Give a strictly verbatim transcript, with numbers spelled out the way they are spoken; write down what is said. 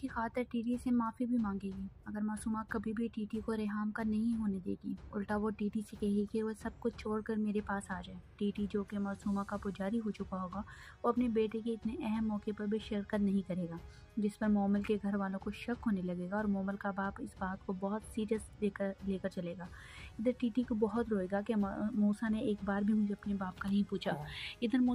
की खातिर टीटी से माफ़ी भी मांगेगी अगर मासूमा कभी भी टीटी को रेहाम का नहीं होने देगी। उल्टा वो टीटी से कहेगी कि वो सब कुछ छोड़कर मेरे पास आ जाए। टीटी जो कि मासूमा का पुजारी हो चुका होगा वो अपने बेटे के इतने अहम मौके पर भी शिरकत नहीं करेगा, जिस पर मोमल के घर वालों को शक होने लगेगा और मोमल का बाप इस बात को बहुत सीरियस लेकर लेकर चलेगा। इधर टीटी को बहुत रोएगा कि मूसा ने एक बार भी मुझे अपने बाप का नहीं पूछा। इधर